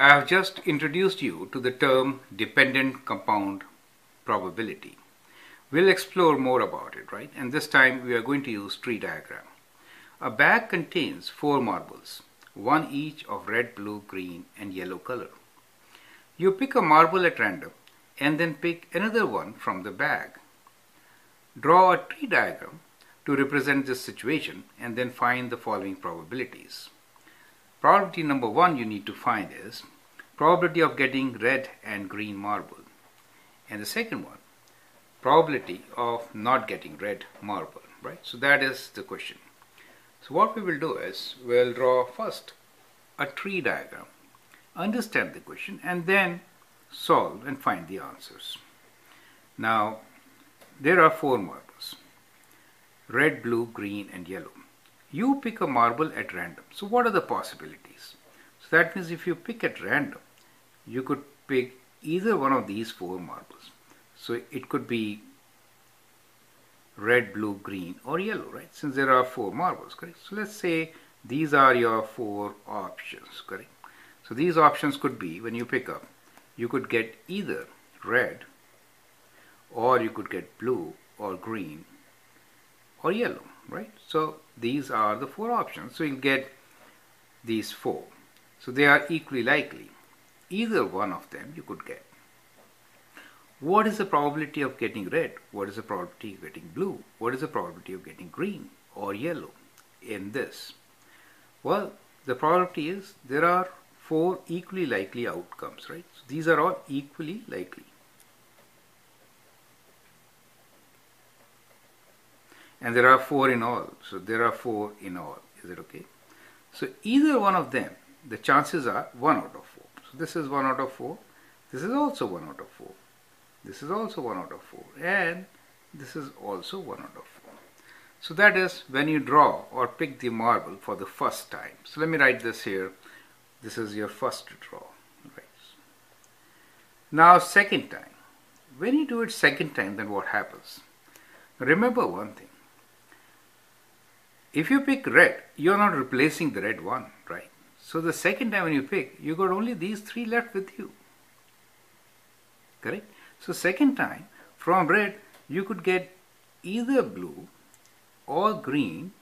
I have just introduced you to the term dependent compound probability. We'll explore more about it, right? And this time we are going to use tree diagram. A bag contains 4 marbles, one each of red, blue, green and yellow color. You pick a marble at random and then pick another one from the bag. Draw a tree diagram to represent this situation and then find the following probabilities. Probability number 1 you need to find is probability of getting red and green marble. And the second one, probability of not getting red marble, right? So that is the question. So what we will do is we'll draw first a tree diagram, understand the question and then solve and find the answers. Now there are 4 marbles, red, blue, green and yellow. You pick a marble at random. So what are the possibilities? So that means if you pick at random, you could pick either one of these 4 marbles. So it could be red, blue, green or yellow, right? Since there are 4 marbles, correct? So let's say these are your 4 options, correct? So these options could be, when you pick up, you could get either red or you could get blue or green or yellow, right? So these are the 4 options. So you'll get these 4. So they are equally likely. Either one of them you could get. What is the probability of getting red? What is the probability of getting blue? What is the probability of getting green or yellow in this? Well, the probability is there are 4 equally likely outcomes, right? So these are all equally likely. And there are 4 in all. So there are 4 in all. Is it okay? So either one of them, the chances are 1 out of 4. So this is 1 out of 4. This is also 1 out of 4. This is also 1 out of 4. And this is also 1 out of 4. So that is when you draw or pick the marble for the first time. So let me write this here. This is your first draw. Right. Now second time. When you do it second time, then what happens? Remember one thing. If you pick red, you are not replacing the red one, right? So the second time when you pick, you got only these 3 left with you, correct? So second time, from red, you could get either blue or green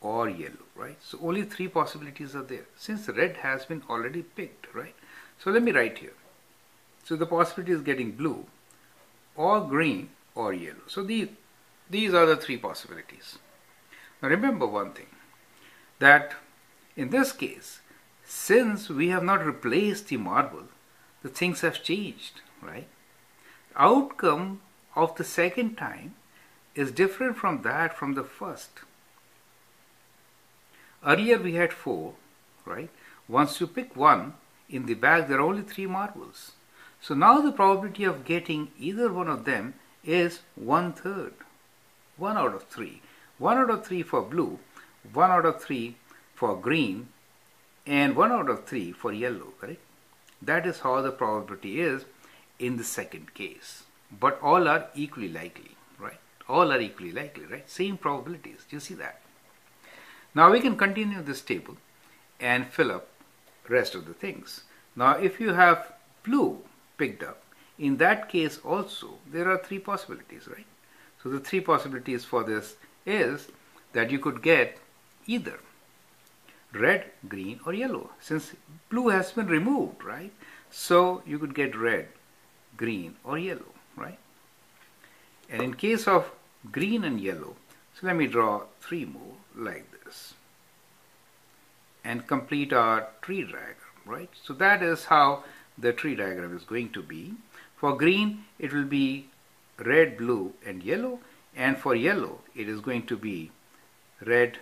or yellow, right? So only 3 possibilities are there, since red has been already picked, right? So let me write here. So the possibility is getting blue or green or yellow. So these are the 3 possibilities. Now remember one thing, that in this case, since we have not replaced the marble, the things have changed, right? The outcome of the second time is different from that from the first. Earlier we had 4, right? Once you pick one, in the bag there are only 3 marbles. So now the probability of getting either one of them is 1/3, 1 out of 3. 1 out of 3 for blue, 1 out of 3 for green, and 1 out of 3 for yellow, correct? That is how the probability is in the second case. But all are equally likely, right? All are equally likely, right? Same probabilities. Do you see that? Now we can continue this table and fill up rest of the things. Now if you have blue picked up, in that case also there are 3 possibilities, right? So the 3 possibilities for this is that you could get either red, green or yellow. Since blue has been removed, right? So you could get red, green or yellow, right? And in case of green and yellow, so let me draw 3 more like this and complete our tree diagram, right? So that is how the tree diagram is going to be. For green, it will be red, blue and yellow. And for yellow, it is going to be red,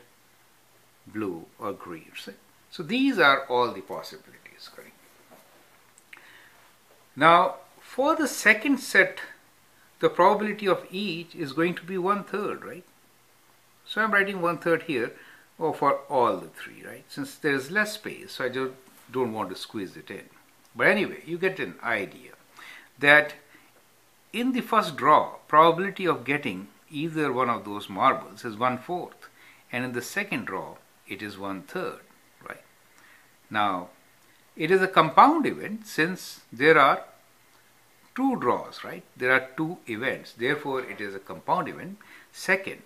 blue or green. So these are all the possibilities, correct? Now, for the second set, the probability of each is going to be 1/3, right? So I'm writing 1/3 here, or for all the 3, right? Since there is less space, so I just don't want to squeeze it in. But anyway, you get an idea that in the first draw, probability of getting either one of those marbles is 1/4, and in the second draw it is 1/3, right? Now It is a compound event since there are two draws, right? There are two events, therefore it is a compound event. Second,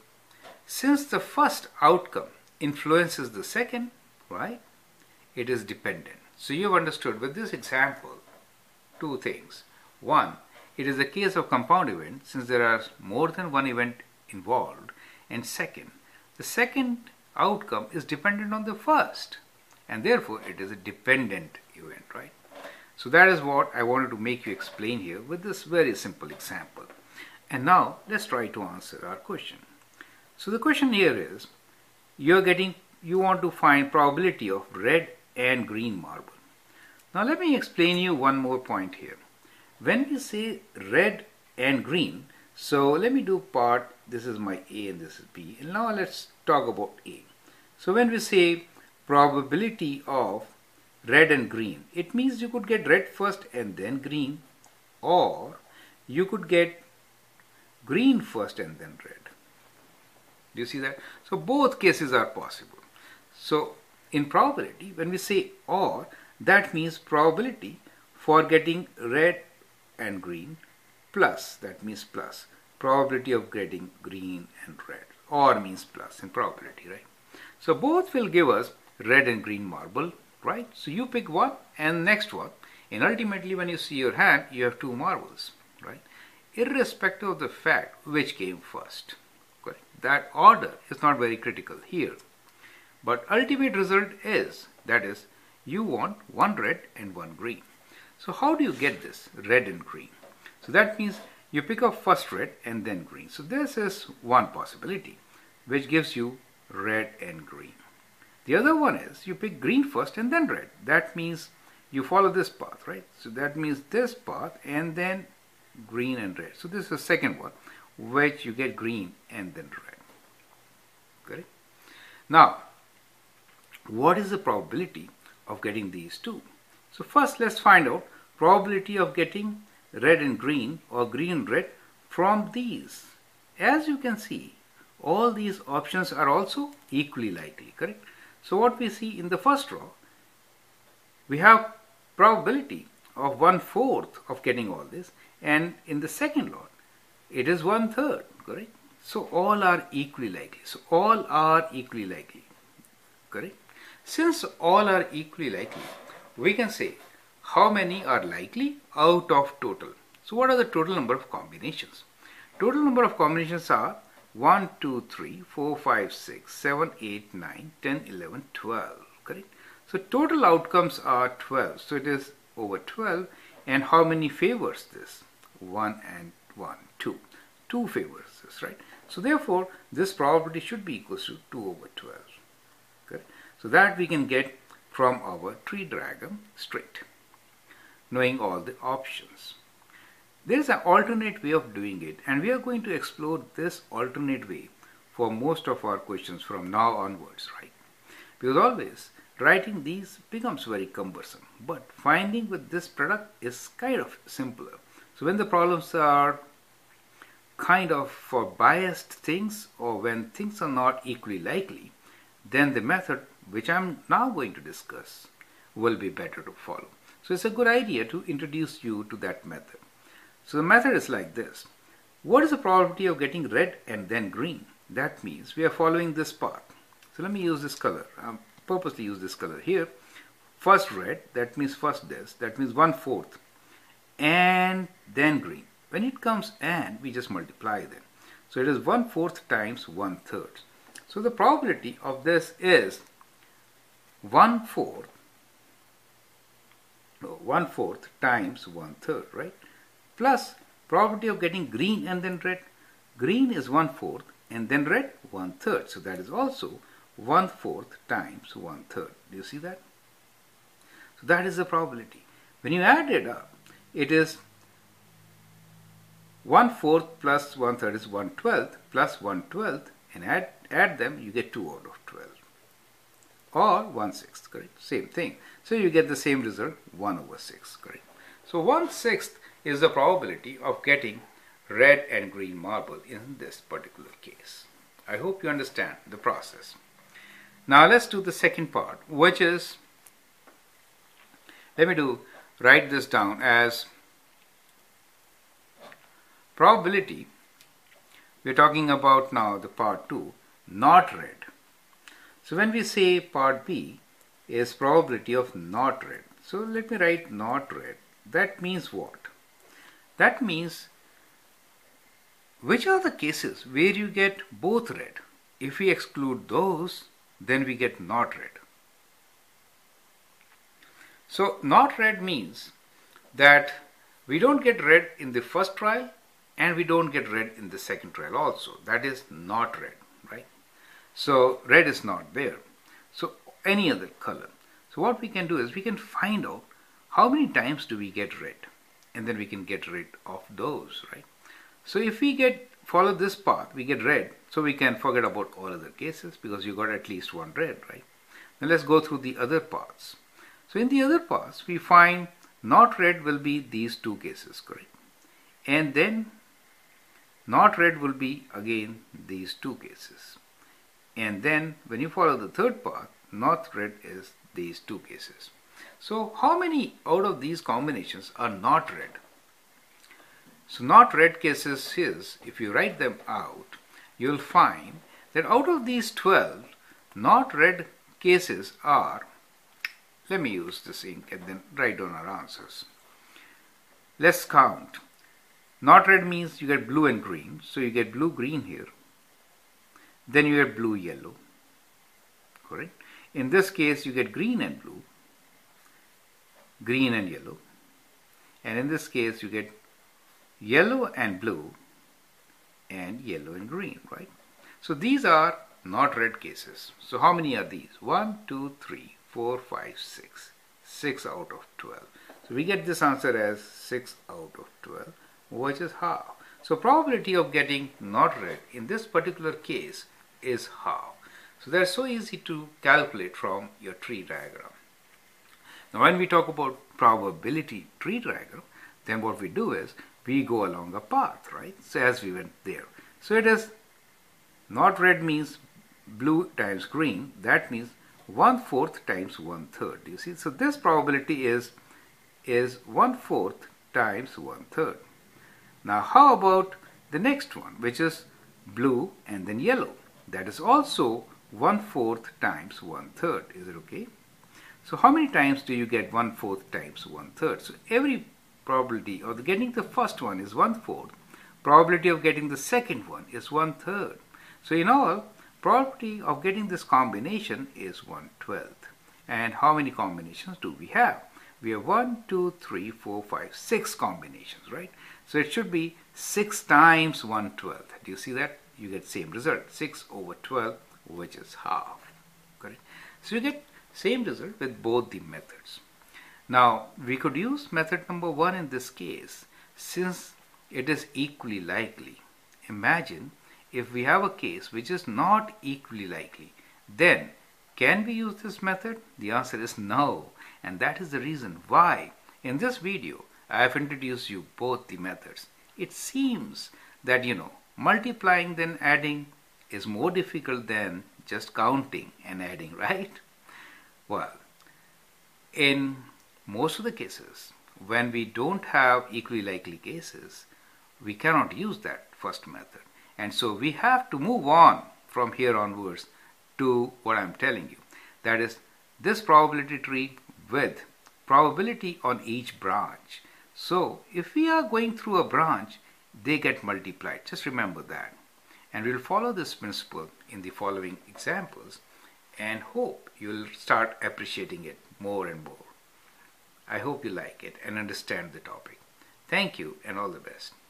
since the first outcome influences the second, right, it is dependent. So you have understood with this example two things. One, it is a case of compound event since there are more than one event involved, and second, the second outcome is dependent on the first, and therefore it is a dependent event, right? So that is what I wanted to make you explain here with this very simple example. And now let's try to answer our question. So the question here is, you want to find probability of red and green marble. Now let me explain you one more point here. When we say red and green, so let me do part, this is my A and this is B, and now let's talk about A. So when we say probability of red and green, it means you could get red first and then green, or you could get green first and then red. Do you see that? So both cases are possible. So in probability, when we say or, that means probability for getting red and green plus, that means plus, probability of getting green and red, or means plus in probability, right? So both will give us red and green marble, right? So you pick one and next one, and ultimately when you see your hand, you have two marbles, right? Irrespective of the fact which came first, correct? That order is not very critical here. But ultimate result is, that is, you want one red and one green. So how do you get this red and green? So that means you pick up first red and then green. So this is one possibility which gives you red and green. The other one is you pick green first and then red. That means you follow this path, right? So that means this path and then green and red. So this is the second one which you get green and then red. Correct? Now, what is the probability of getting these two? So first let's find out probability of getting red and green or green and red from these. As you can see, all these options are also equally likely, correct? So what we see in the first row, we have probability of 1/4 of getting all this, and in the second lot it is 1/3, correct? So all are equally likely. Correct? Since all are equally likely, we can say how many are likely out of total. So what are the total number of combinations? Total number of combinations are 1, 2, 3, 4, 5, 6, 7, 8, 9, 10, 11, 12, correct? So total outcomes are 12, so it is over 12, and how many favors this? 1 and 1, 2. 2 favors this, right? So therefore, this probability should be equal to 2 over 12, correct? So that we can get from our tree diagram straight, knowing all the options. There is an alternate way of doing it, and we are going to explore this alternate way for most of our questions from now onwards, right? Because always writing these becomes very cumbersome, but finding with this product is kind of simpler. So when the problems are kind of for biased things, or when things are not equally likely, then the method which I'm now going to discuss will be better to follow. So it's a good idea to introduce you to that method. So the method is like this. What is the probability of getting red and then green? That means we are following this path. So let me use this color. I purposely use this color here. First red, that means first this, that means 1/4, and then green. When it comes and, we just multiply them. So it is 1/4 times 1/3. So the probability of this is 1/4 times 1/3, right? Plus probability of getting green and then red. Green is 1/4 and then red 1/3. So that is also 1/4 times 1/3. Do you see that? So that is the probability. When you add it up, it is 1/4 plus 1/3 is 1/12 plus 1/12, and add them, you get 2 out of 12. Or 1/6, correct? Same thing. So you get the same result, 1 over 6, correct? So 1/6 is the probability of getting red and green marble in this particular case. I hope you understand the process. Now let's do the second part, which is Let me write this down as probability. We're talking about now the part 2, not read. So when we say part B is probability of not read. So let me write not read. That means what? That means which are the cases where you get both read. If we exclude those, then we get not read. So not read means that we don't get read in the first trial and we don't get read in the second trial also. That is not read, right? So red is not there. So any other color. So what we can do is we can find out how many times do we get read, and then we can get rid of those, right? So if we follow this path, we get read. So we can forget about all other cases because you got at least one read, right? Now let's go through the other paths. So in the other paths, we find not read will be these two cases, correct? And then not read will be again these two cases. And then when you follow the third path, not read is these two cases. So how many out of these combinations are not read? So not read cases is, if you write them out, you will find that out of these 12, not read cases are, let me use this ink and then write down our answers. Let's count. Not red means you get blue and green. So you get blue-green here. Then you get blue-yellow. Correct? In this case, you get green and blue, green and yellow. And in this case, you get yellow and blue and yellow and green, right? So these are not red cases. So how many are these? 1, 2, 3. 4, 5, 6. 6 out of 12. So we get this answer as 6 out of 12, which is half. So probability of getting not read in this particular case is half. So that's so easy to calculate from your tree diagram. Now when we talk about probability tree diagram, then what we do is we go along a path, right? So as we went there. So it is not read means blue times green. That means 1/4 times 1/3. You see, so this probability is 1/4 times 1/3. Now how about the next one, which is blue and then yellow? That is also 1/4 times 1/3. Is it okay? So how many times do you get 1/4 times 1/3? So every probability of getting the first one is 1/4. Probability of getting the second one is 1/3. So in all, probability of getting this combination is 1/12. And how many combinations do we have? We have 1, 2, 3, 4, 5, 6 combinations, right? So it should be 6 times 1/12. Do you see that? You get same result, 6 over 12, which is half. Correct? So you get same result with both the methods. Now, we could use method number 1 in this case, since it is equally likely. Imagine if we have a case which is not equally likely, then can we use this method? The answer is no, and that is the reason why in this video I have introduced you both the methods. It seems that, you know, multiplying then adding is more difficult than just counting and adding, right? Well, in most of the cases, when we don't have equally likely cases, we cannot use that first method. And so we have to move on from here onwards to what I'm telling you. That is this probability tree with probability on each branch. So if we are going through a branch, they get multiplied. Just remember that. And we'll follow this principle in the following examples and hope you'll start appreciating it more and more. I hope you like it and understand the topic. Thank you and all the best.